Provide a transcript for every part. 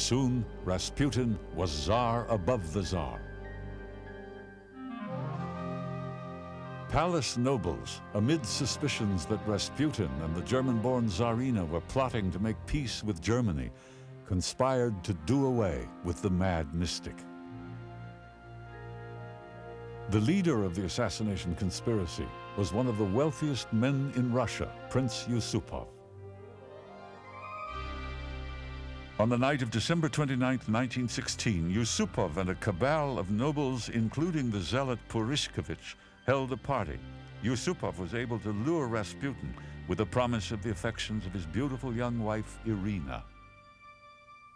Soon, Rasputin was Tsar above the Tsar. Palace nobles, amid suspicions that Rasputin and the German-born Tsarina were plotting to make peace with Germany, conspired to do away with the mad mystic. The leader of the assassination conspiracy was one of the wealthiest men in Russia, Prince Yusupov. On the night of December 29, 1916, Yusupov and a cabal of nobles, including the zealot Porishkovich, held a party. Yusupov was able to lure Rasputin with the promise of the affections of his beautiful young wife, Irina.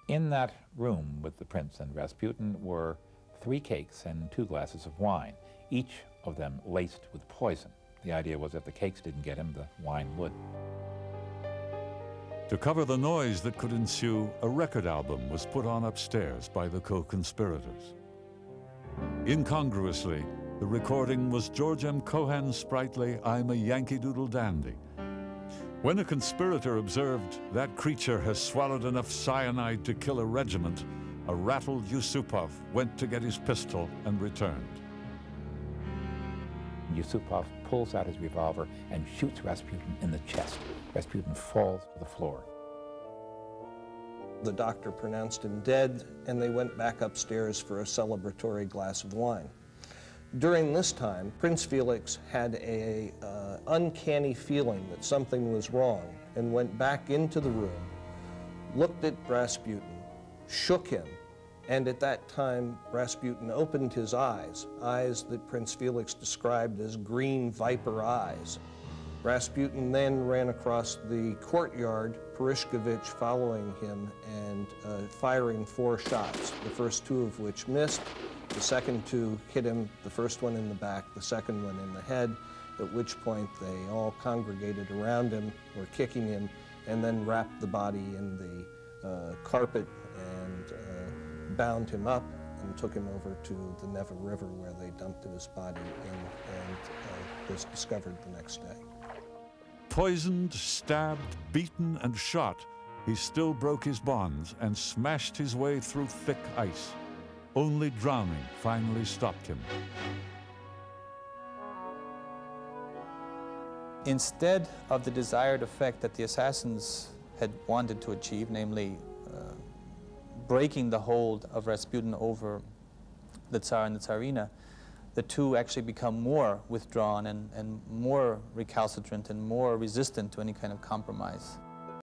In that room with the prince and Rasputin were 3 cakes and 2 glasses of wine, each of them laced with poison. The idea was that the cakes didn't get him, the wine would. To cover the noise that could ensue, a record album was put on upstairs by the co-conspirators. Incongruously, the recording was George M. Cohan's sprightly "I'm a Yankee Doodle Dandy." When a conspirator observed, "That creature has swallowed enough cyanide to kill a regiment," a rattled Yusupov went to get his pistol and returned. Yusupov pulls out his revolver and shoots Rasputin in the chest. Rasputin falls to the floor. The doctor pronounced him dead, and they went back upstairs for a celebratory glass of wine. During this time, Prince Felix had an uncanny feeling that something was wrong and went back into the room, looked at Rasputin, shook him, and at that time, Rasputin opened his eyes, eyes that Prince Felix described as green viper eyes. Rasputin then ran across the courtyard, Porishkovich following him and firing 4 shots, the first 2 of which missed, the second 2 hit him, the first one in the back, the second one in the head, at which point they all congregated around him, were kicking him, and then wrapped the body in the carpet and bound him up and took him over to the Neva River, where they dumped his body and was discovered the next day. Poisoned, stabbed, beaten, and shot, he still broke his bonds and smashed his way through thick ice. Only drowning finally stopped him. Instead of the desired effect that the assassins had wanted to achieve, namely breaking the hold of Rasputin over the Tsar and the Tsarina, the 2 actually become more withdrawn and more recalcitrant and more resistant to any kind of compromise.